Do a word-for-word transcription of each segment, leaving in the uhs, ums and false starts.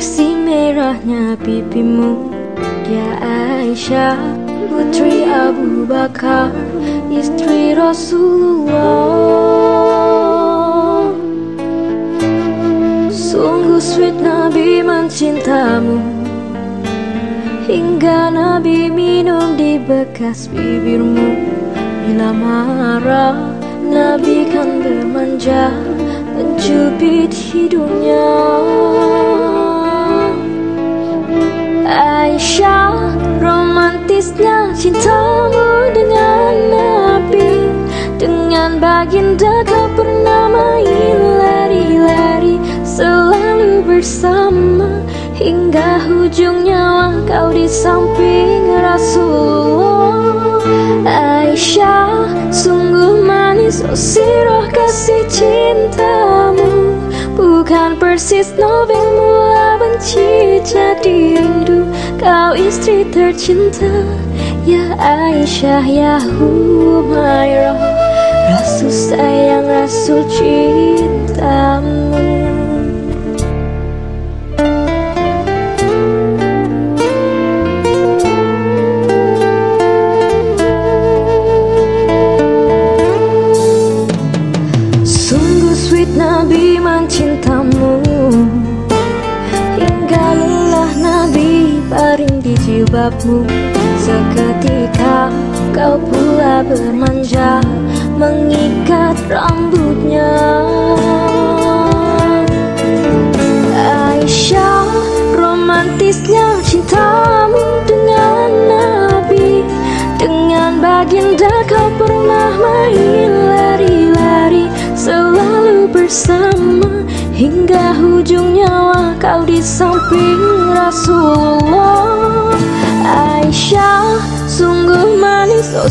Humaira nya pipimu, ya Aisyah, putri Abu Bakar, istri Rasulullah. Sungguh sweet Nabi mencintamu, hingga Nabi minum di bekas bibirmu. Bila marah, Nabi kan bermanja, mencubit hidungnya. Aisyah, romantisnya cintamu dengan Nabi, dengan baginda kau pernah main lari-lari, selalu bersama hingga hujung nyawa kau di samping Rasulullah. Aisyah, sungguh manis oh sirah kasih cintamu, bukan persis novel mula benci jadi rindu. Kau istri tercinta, ya Aisyah, ya Humaira, Rasul sayang, Rasul cintamu. Sungguh sweet Nabi mencintamu, hingga lelah Nabi baring di jilbabmu. Seketika kau pula bermanja, mengikat rambutnya. Aisyah, romantisnya cintamu dengan Nabi, dengan baginda kau pernah main lari-lari, selalu bersama hingga hujung nyawa kau di samping Rasulullah. Aisyah, sungguh manis oh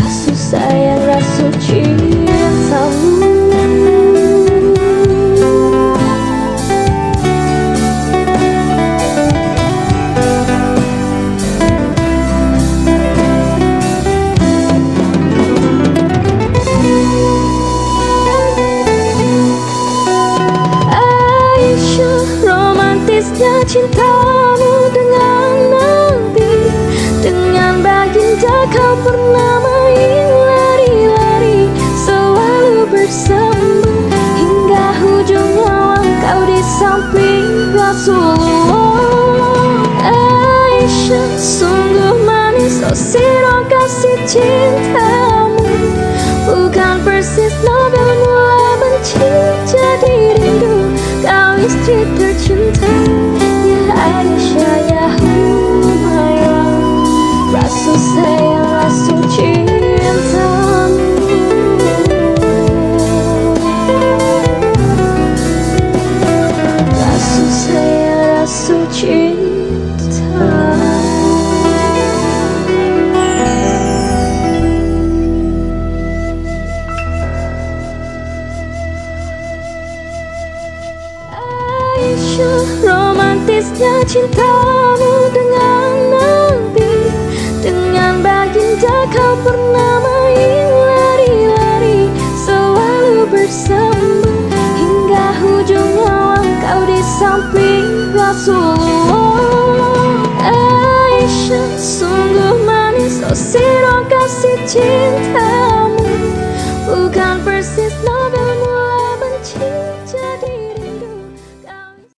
Rasul sayang, Rasul cintamu. Cintamu dengan Nabi, dengan baginda kau pernah main lari-lari, selalu bersama hingga hujung nyawa kau di samping Rasulullah. Aisyah, sungguh manis oh sirah kasih cintamu, bukan persis novel mula benci jadi rindu. Kau istri tercinta, Aisyah, ya Humaira, Rasul sayang, Rasul cintamu. Rasul sayang, Rasul cintamu. Aisyah, romantisnya cintamu dengan Nabi, dengan baginda kau pernah main lari-lari, selalu bersama hingga hujung nyawa kau di samping Rasulullah. Aisyah, sungguh manis oh sirah kasih cinta,